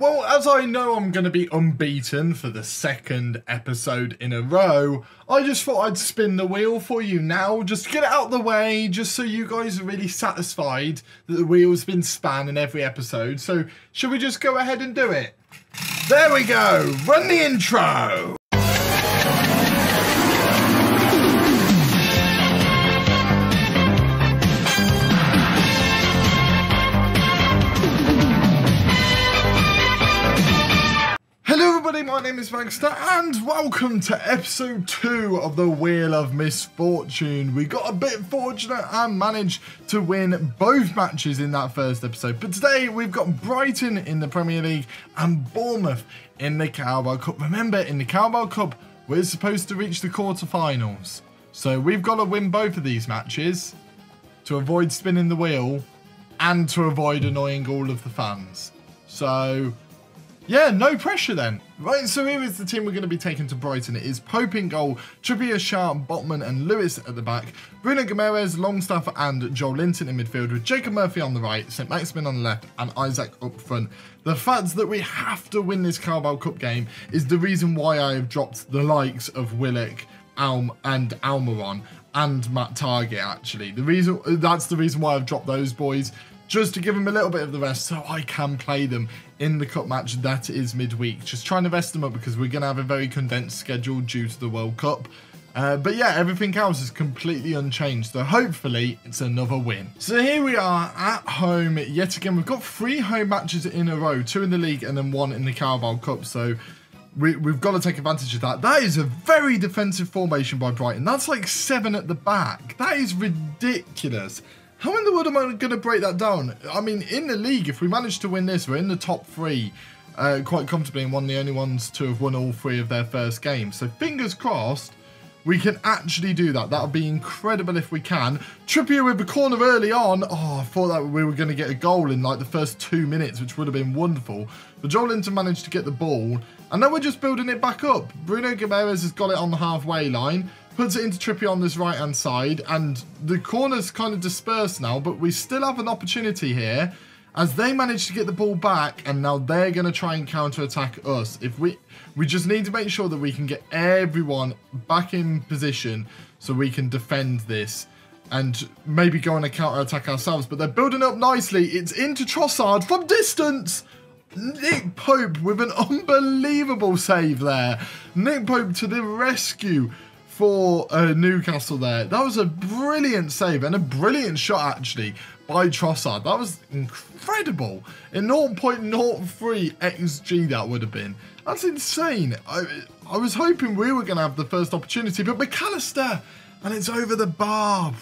Well, as I know I'm going to be unbeaten for the second episode in a row, I just thought I'd spin the wheel for you now, just to get it out of the way, just so you guys are really satisfied that the wheel's been spun in every episode. So, should we just go ahead and do it? There we go! Run the intro! My name is Bragster and welcome to episode 2 of the Wheel of Misfortune. We got a bit fortunate and managed to win both matches in that first episode. But today we've got Brighton in the Premier League and Bournemouth in the Carabao Cup. Remember, in the Carabao Cup, we're supposed to reach the quarterfinals. So we've got to win both of these matches to avoid spinning the wheel and to avoid annoying all of the fans. So... yeah, no pressure then. Right, so here is the team we're going to be taking to Brighton. It is Pope in goal, Trippier, Schaar, Botman and Lewis at the back. Bruno Guimarães, Longstaff and Joelinton in midfield with Jacob Murphy on the right, Saint-Maximin on the left and Isak up front. The fact that we have to win this Carabao Cup game is the reason why I have dropped the likes of Willock and Almiron and Matt Target, actually. That's the reason why I've dropped those boys, just to give them a little bit of the rest so I can play them in the cup match that is midweek. Just trying to rest them up because we're going to have a very condensed schedule due to the World Cup. But yeah, everything else is completely unchanged, so hopefully it's another win. So here we are at home yet again. We've got 3 home matches in a row, 2 in the league and then 1 in the Carabao Cup, so we've got to take advantage of that. That is a very defensive formation by Brighton. That's like 7 at the back. That is ridiculous. How in the world am I going to break that down? I mean, in the league, if we manage to win this, we're in the top 3 quite comfortably and one of the only ones to have won all 3 of their first games. So fingers crossed we can actually do that. That would be incredible if we can. Trippier with the corner early on. Oh, I thought that we were going to get a goal in like the first 2 minutes, which would have been wonderful. But Joelinton managed to get the ball. And now we're just building it back up. Bruno Guimarães has got it on the halfway line. Puts it into Trippier on this right-hand side, and the corner's kind of dispersed now, but we still have an opportunity here as they manage to get the ball back, and now they're going to try and counter-attack us. If we just need to make sure that we can get everyone back in position so we can defend this and maybe go on a counter-attack ourselves, but they're building up nicely. It's into Trossard from distance! Nick Pope with an unbelievable save there. Nick Pope to the rescue for Newcastle there. That was a brilliant save and a brilliant shot actually by Trossard. That was incredible. In 0.03 XG that would have been. That's insane. I was hoping we were going to have the first opportunity, but McAllister, and it's over the bar.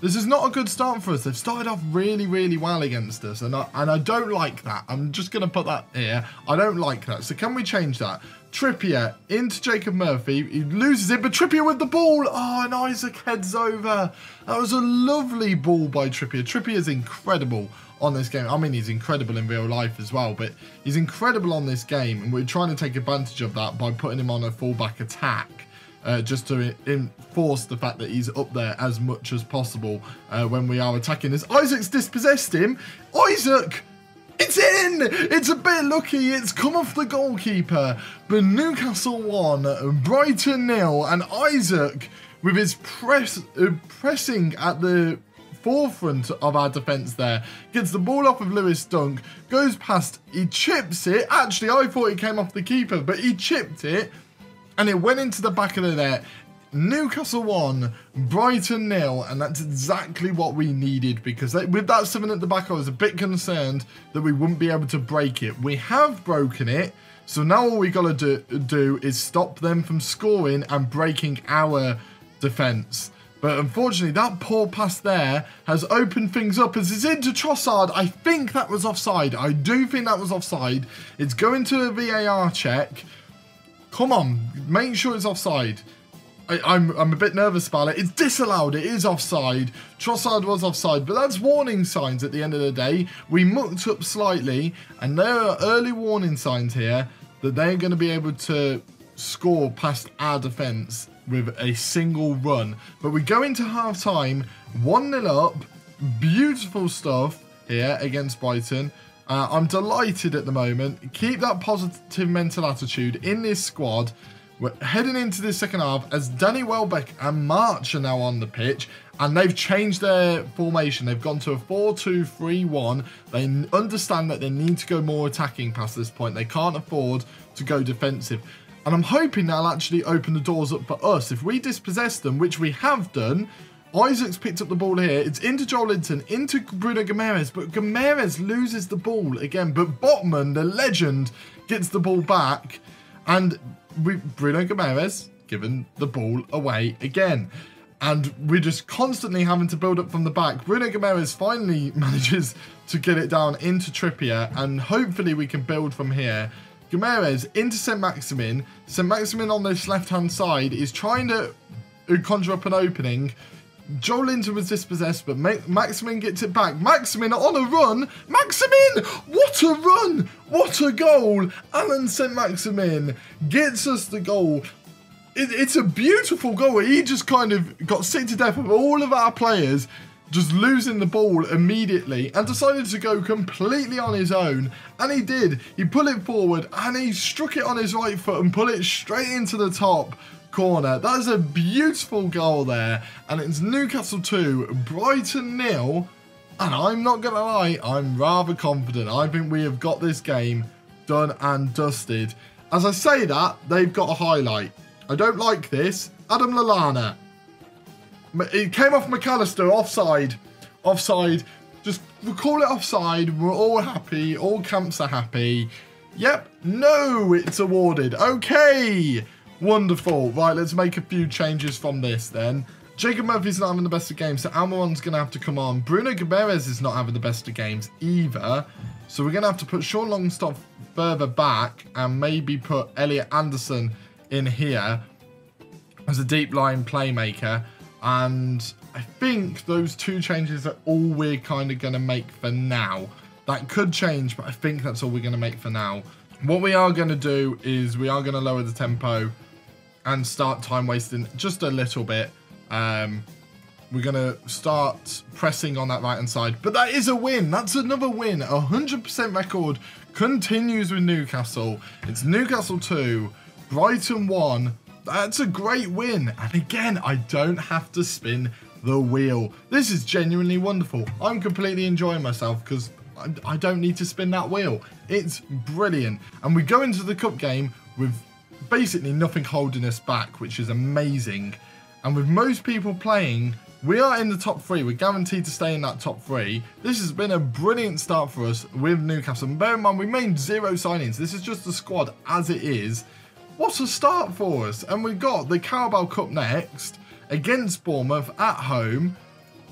This is not a good start for us. They've started off really, really well against us, and I don't like that. I'm just going to put that here. I don't like that. So can we change that? Trippier into Jacob Murphy. He loses it, but Trippier with the ball. Oh, and Isak heads over. That was a lovely ball by Trippier. Trippier's incredible on this game. I mean, he's incredible in real life as well, but he's incredible on this game, and we're trying to take advantage of that by putting him on a fullback attack. Just to enforce the fact that he's up there as much as possible when we are attacking this. Isak's dispossessed him. Isak! It's in! It's a bit lucky. It's come off the goalkeeper. But Newcastle 1, Brighton 0. And Isak, with his pressing at the forefront of our defence there, gets the ball off of Lewis Dunk, goes past, he chips it. Actually, I thought it came off the keeper, but he chipped it. And it went into the back of the net. Newcastle 1, Brighton 0. And that's exactly what we needed. Because with that 7 at the back, I was a bit concerned that we wouldn't be able to break it. We have broken it. So now all we got to do is stop them from scoring and breaking our defence. But unfortunately, that poor pass there has opened things up as it's into Trossard. I think that was offside. I do think that was offside. It's going to a VAR check. Come on, make sure it's offside. I'm a bit nervous about it. It's disallowed, it is offside. Trossard was offside, but that's warning signs at the end of the day. We mucked up slightly, and there are early warning signs here that they're going to be able to score past our defence with a single run. But we go into half-time, 1-0 up, beautiful stuff here against Brighton. I'm delighted at the moment. Keep that positive mental attitude in this squad. We're heading into the second half as Danny Welbeck and March are now on the pitch. And they've changed their formation. They've gone to a 4-2-3-1. They understand that they need to go more attacking past this point. They can't afford to go defensive. And I'm hoping that'll actually open the doors up for us. If we dispossess them, which we have done, Isaac's picked up the ball here. It's into Joelinton, into Bruno Guimarães, but Guimarães loses the ball again. But Botman, the legend, gets the ball back. And Bruno Guimarães given the ball away again. And we're just constantly having to build up from the back. Bruno Guimarães finally manages to get it down into Trippier, and hopefully we can build from here. Guimarães into Saint-Maximin. Saint-Maximin on this left-hand side is trying to conjure up an opening. Joelinton was dispossessed, but Maximin gets it back. Maximin on a run. Maximin! What a run! What a goal! Allan Saint-Maximin gets us the goal. It's a beautiful goal. He just kind of got sick to death of all of our players just losing the ball immediately and decided to go completely on his own. And he did. He pulled it forward and he struck it on his right foot and pulled it straight into the top corner. That is a beautiful goal there. And it's Newcastle 2, Brighton 0. And I'm not going to lie, I'm rather confident. I think we have got this game done and dusted. As I say that, they've got a highlight. I don't like this. Adam Lallana. It came off McAllister, offside. Offside. Just call it offside. We're all happy. All camps are happy. Yep. No, it's awarded. Okay. Wonderful. Right, let's make a few changes from this then. Jacob Murphy's not having the best of games, so Almiron's going to have to come on. Bruno Guimarães is not having the best of games either. So we're going to have to put Sean Longstaff further back and maybe put Elliot Anderson in here as a deep line playmaker. And I think those two changes are all we're kind of going to make for now. That could change, but I think that's all we're going to make for now. What we are going to do is we are going to lower the tempo and start time wasting just a little bit. We're going to start pressing on that right-hand side. But that is a win. That's another win. 100% record continues with Newcastle. It's Newcastle 2, Brighton 1. That's a great win. And again, I don't have to spin the wheel. This is genuinely wonderful. I'm completely enjoying myself because I don't need to spin that wheel. It's brilliant. And we go into the cup game with basically nothing holding us back, which is amazing. And with most people playing, we are in the top three. We're guaranteed to stay in that top three. This has been a brilliant start for us with Newcastle. And bear in mind, we made 0 signings. This is just the squad as it is. What a start for us. And we've got the Carabao Cup next against Bournemouth at home.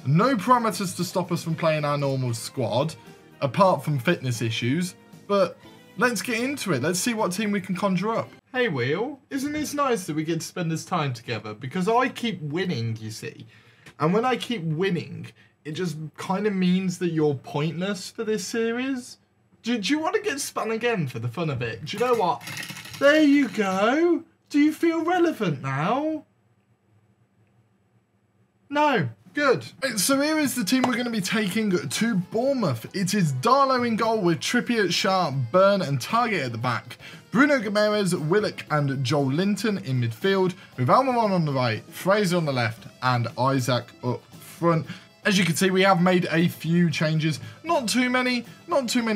No parameters to stop us from playing our normal squad, apart from fitness issues. But let's get into it. Let's see what team we can conjure up. Hey, Wheel. Isn't this nice that we get to spend this time together? Because I keep winning, you see. And when I keep winning, it just kind of means that you're pointless for this series. Do you want to get spun again for the fun of it? Do you know what? There you go. Do you feel relevant now? No. Good. So here is the team we're going to be taking to Bournemouth. It is Darlow in goal with Trippier, Schaar, Burn and Target at the back. Bruno Guimarães, Willock and Joelinton in midfield. With Almiron on the right, Fraser on the left and Isak up front. As you can see, we have made a few changes. Not too many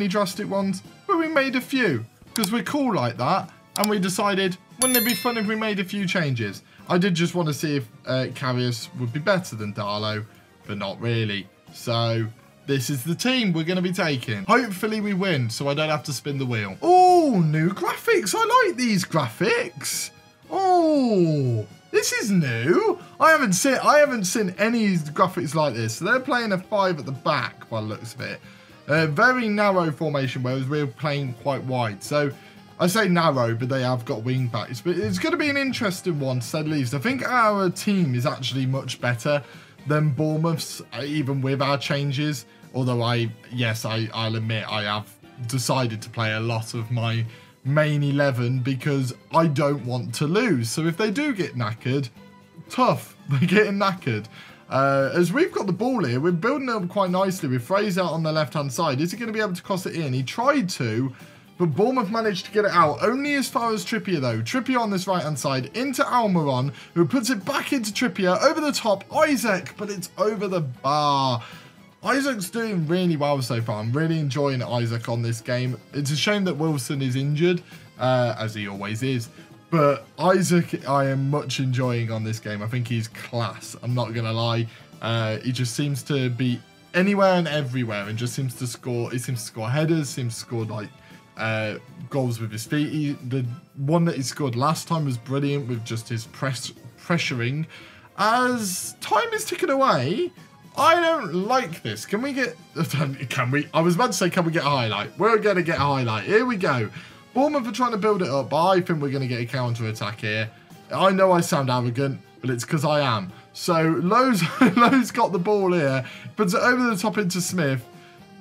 drastic ones, but we made a few. Because we're cool like that. And we decided, wouldn't it be fun if we made a few changes? I did just want to see if Karius would be better than Darlow, but not really. So this is the team we're going to be taking. Hopefully we win, so I don't have to spin the wheel. Oh, new graphics. I like these graphics. Oh, this is new. I haven't seen any graphics like this. So they're playing a 5 at the back by the looks of it. A very narrow formation, whereas we're playing quite wide. So I say narrow, but they have got wing backs. But it's going to be an interesting one, to say the least. I think our team is actually much better than Bournemouth's, even with our changes. Although, I'll admit, I have decided to play a lot of my main 11 because I don't want to lose. So if they do get knackered, tough. They're getting knackered. As we've got the ball here, we're building it up quite nicely with Fraser on the left-hand side. Is he going to be able to cross it in? He tried to, but Bournemouth managed to get it out. Only as far as Trippier, though. Trippier on this right-hand side into Almiron, who puts it back into Trippier. Over the top, Isak, but it's over the bar. Isak's doing really well so far. I'm really enjoying Isak on this game. It's a shame that Wilson is injured, as he always is. But Isak, I am much enjoying on this game. I think he's class. I'm not going to lie. He just seems to be anywhere and everywhere and just seems to score. He seems to score headers, seems to score like goals with his feet. The one that he scored last time was brilliant with just his pressuring. As time is ticking away, I don't like this. Can we get... Can we? I was about to say, can we get a highlight? We're going to get a highlight. Here we go. Bournemouth are trying to build it up, but I think we're going to get a counter-attack here. I know I sound arrogant, but it's because I am. So, Lowe's got the ball here. Puts it over the top into Smith.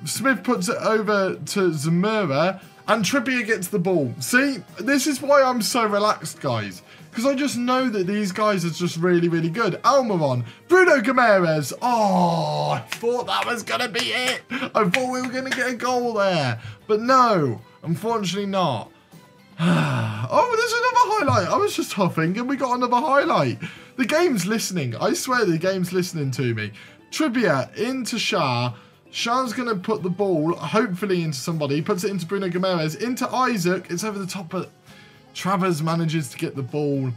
Smith puts it over to Zamora. And Trippier gets the ball. See? This is why I'm so relaxed, guys. Because I just know that these guys are just really, really good. Almiron. Bruno Guimarães. Oh, I thought that was going to be it. I thought we were going to get a goal there. But no. Unfortunately not. Oh, there's another highlight. I was just huffing and we got another highlight. The game's listening. I swear the game's listening to me. Trippier into Schaar. Schaar's going to put the ball, hopefully, into somebody. He puts it into Bruno Guimarães. Into Isak. It's over the top, but Travers manages to get the ball.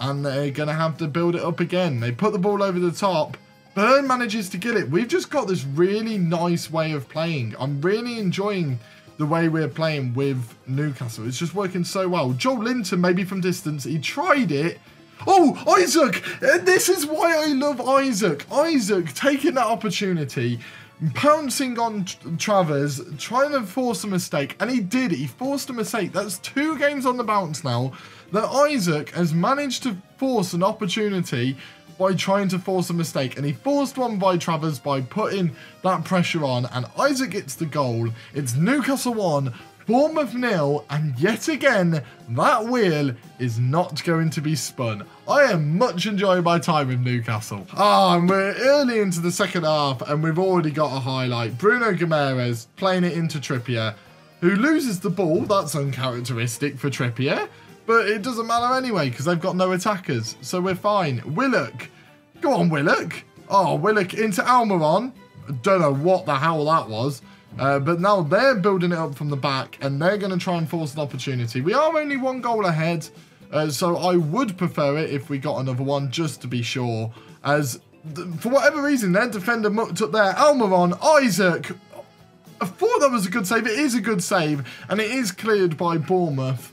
And they're going to have to build it up again. They put the ball over the top. Burn manages to get it. We've just got this really nice way of playing. I'm really enjoying the way we're playing with Newcastle. It's just working so well. Joelinton, maybe from distance. He tried it. Oh, Isak! This is why I love Isak. Isak taking that opportunity, pouncing on Travers, trying to force a mistake. And he did. He forced a mistake. That's 2 games on the bounce now that Isak has managed to force an opportunity by trying to force a mistake, and he forced one by Travers by putting that pressure on, and Isak gets the goal. It's Newcastle 1, Bournemouth 0, and yet again, that wheel is not going to be spun. I am much enjoying my time with Newcastle. Ah, and we're early into the second half, and we've already got a highlight. Bruno Guimarães playing it into Trippier, who loses the ball. That's uncharacteristic for Trippier. But it doesn't matter anyway, because they've got no attackers. So we're fine. Willock. Go on, Willock. Oh, Willock into Almiron. Don't know what the hell that was. But now they're building it up from the back, and they're going to try and force an opportunity. We are only 1 goal ahead, so I would prefer it if we got another one, just to be sure. As, for whatever reason, their defender mucked up there. Almiron, Isak. I thought that was a good save. It is a good save, and it is cleared by Bournemouth.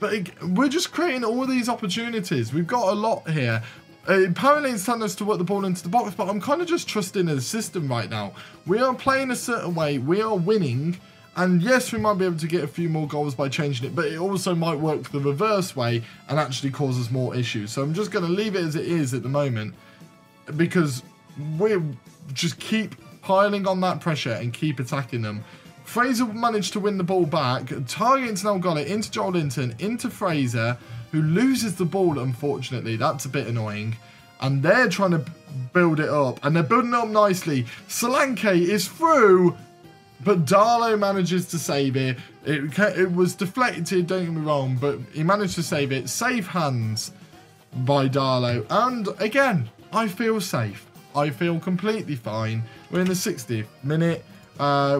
But we're just creating all these opportunities. We've got a lot here. Apparently it's telling us to work the ball into the box, but I'm kind of just trusting the system right now. We are playing a certain way. We are winning. And yes, we might be able to get a few more goals by changing it, but it also might work the reverse way and actually cause us more issues. So I'm just going to leave it as it is at the moment, because we just keep piling on that pressure and keep attacking them. Fraser managed to win the ball back. Target's now got it into Joelinton, into Fraser, who loses the ball, unfortunately. That's a bit annoying. And they're trying to build it up. And they're building it up nicely. Solanke is through, but Darlow manages to save it. It was deflected, don't get me wrong, but he managed to save it. Safe hands by Darlow. And again, I feel safe. I feel completely fine. We're in the 60th minute.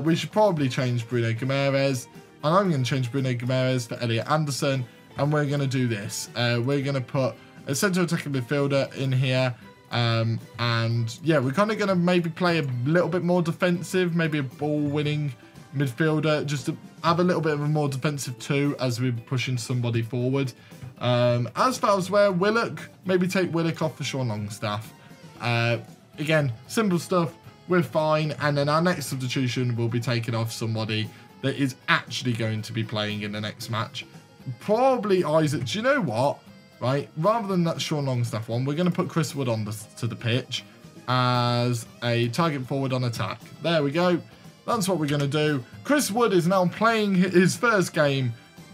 We should probably change Bruno Guimarães, and I'm going to change Bruno Guimarães for Elliot Anderson, and we're going to do this. We're going to put a central attacking midfielder in here, and yeah, we're kind of going to maybe play a little bit more defensive, maybe a ball-winning midfielder, just to have a little bit of a more defensive too as we're pushing somebody forward. As far as where Willock, maybe take Willock off for Sean Longstaff. Again, simple stuff. We're fine, and then our next substitution will be taking off somebody that is actually going to be playing in the next match. Probably Isak. Do you know what? Right, rather than that Sean Longstaff one, we're going to put Chris Wood on to the pitch as a target forward on attack. There we go. That's what we're going to do. Chris Wood is now playing his first game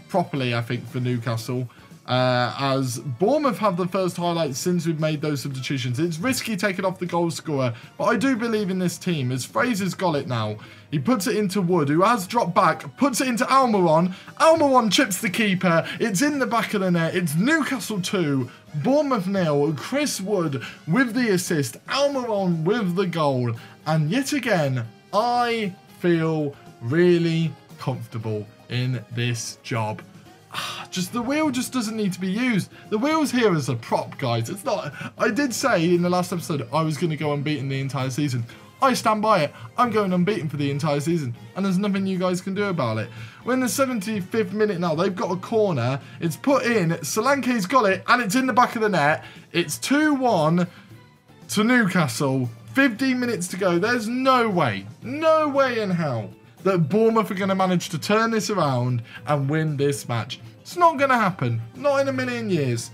properly, I think, for Newcastle. as Bournemouth have the first highlight since we've made those substitutions. It's risky taking off the goal scorer, but I do believe in this team as Fraser's got it now. He puts it into Wood, who has dropped back, puts it into Almiron. Almiron chips the keeper. It's in the back of the net. It's Newcastle 2, Bournemouth 0. Chris Wood with the assist, Almiron with the goal. And yet again, I feel really comfortable in this job. Just the wheel just doesn't need to be used. The wheel's here as a prop, guys. It's not. I did say in the last episode I was going to go unbeaten the entire season. I stand by it. I'm going unbeaten for the entire season, and there's nothing you guys can do about it. We're in the 75th minute now. They've got a corner. It's put in. Solanke's got it, and it's in the back of the net. It's 2-1 to Newcastle. 15 minutes to go. There's no way, no way in hell that Bournemouth are going to manage to turn this around and win this match. It's not going to happen. Not in a million years.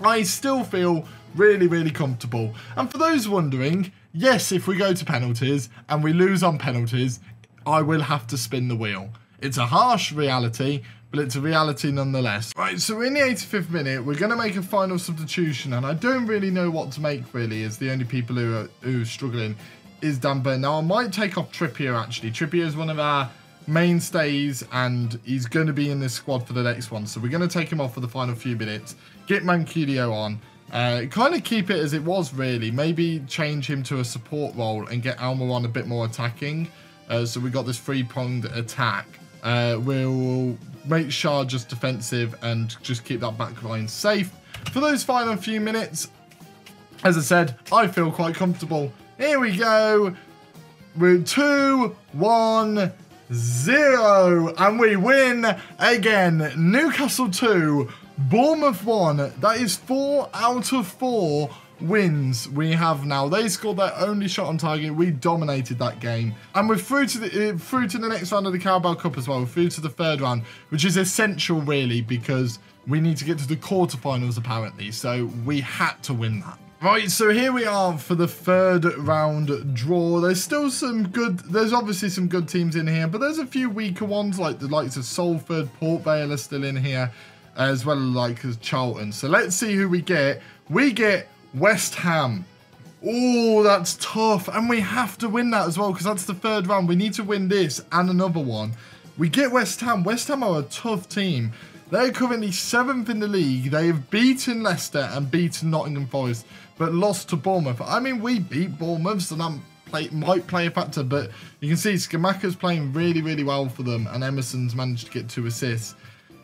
I still feel really, really comfortable. And for those wondering, yes, if we go to penalties and we lose on penalties, I will have to spin the wheel. It's a harsh reality, but it's a reality nonetheless. Right, so in the 85th minute, we're going to make a final substitution, and I don't really know what to make, really, as the only people who are struggling is Dan Burn. Now, I might take off Trippier, actually. Trippier is one of our mainstays, and he's going to be in this squad for the next one. So we're going to take him off for the final few minutes, get Mancudio on, kind of keep it as it was, really. Maybe change him to a support role and get Almiron a bit more attacking. So we got this three-pronged attack. We'll make Schaar just defensive and just keep that back line safe. For those final few minutes, as I said, I feel quite comfortable. Here we go, we're 2-1-0, and we win again. Newcastle 2, Bournemouth 1, that is 4 out of 4 wins we have now. They scored their only shot on target, we dominated that game. And we're through to the next round of the Carabao Cup as well, we're through to the third round, which is essential really because we need to get to the quarterfinals apparently, so we had to win that. Right, so here we are for the third round draw. There's still some good, there's obviously some good teams in here, but there's a few weaker ones like the likes of Salford, Port Vale are still in here, as well as Charlton. So let's see who we get. We get West Ham. Oh, that's tough. And we have to win that as well because that's the third round. We need to win this and another one. We get West Ham. West Ham are a tough team. They're currently 7th in the league. They have beaten Leicester and beaten Nottingham Forest, but lost to Bournemouth. I mean, we beat Bournemouth, so that might play a factor, but you can see Scamacca's playing really, really well for them, and Emerson's managed to get 2 assists.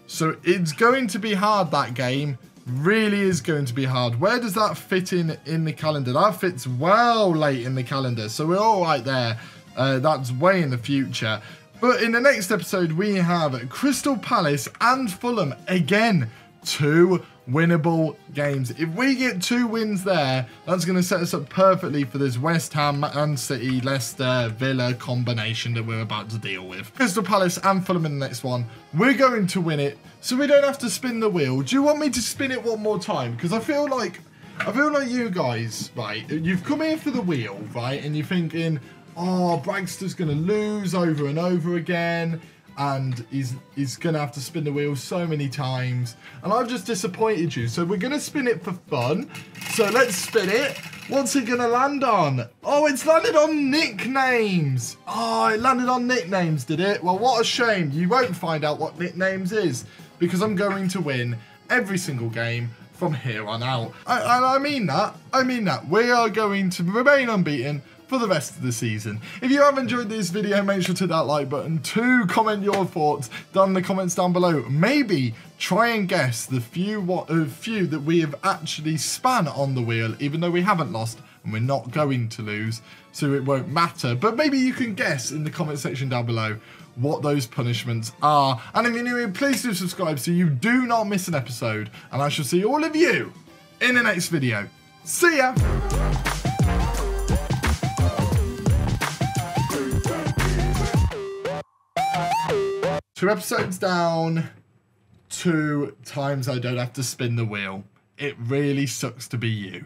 So it's going to be hard, that game. Really is going to be hard. Where does that fit in the calendar? That fits well late in the calendar, so we're all right there. That's way in the future. But in the next episode, we have Crystal Palace and Fulham. Again, 2 winnable games. If we get 2 wins there, that's going to set us up perfectly for this West Ham, Man City, Leicester, Villa combination that we're about to deal with. Crystal Palace and Fulham in the next one. We're going to win it, so we don't have to spin the wheel. Do you want me to spin it one more time? Because I feel like you guys, right, you've come here for the wheel, right, and you're thinking, oh, Bragster's going to lose over and over again, and he's going to have to spin the wheel so many times. And I've just disappointed you, so we're going to spin it for fun. So let's spin it. What's it going to land on? Oh, it's landed on nicknames. Oh, it landed on nicknames, did it? Well, what a shame. You won't find out what nicknames is, because I'm going to win every single game from here on out. I mean that. I mean that. We are going to remain unbeaten for the rest of the season. If you have enjoyed this video, make sure to hit that like button, to comment your thoughts down in the comments down below. Maybe try and guess the few that we have actually spun on the wheel, even though we haven't lost and we're not going to lose, so it won't matter. But maybe you can guess in the comment section down below what those punishments are. And if you're new here, please do subscribe so you do not miss an episode. And I shall see all of you in the next video. See ya! Two episodes down, 2 times I don't have to spin the wheel. It really sucks to be you.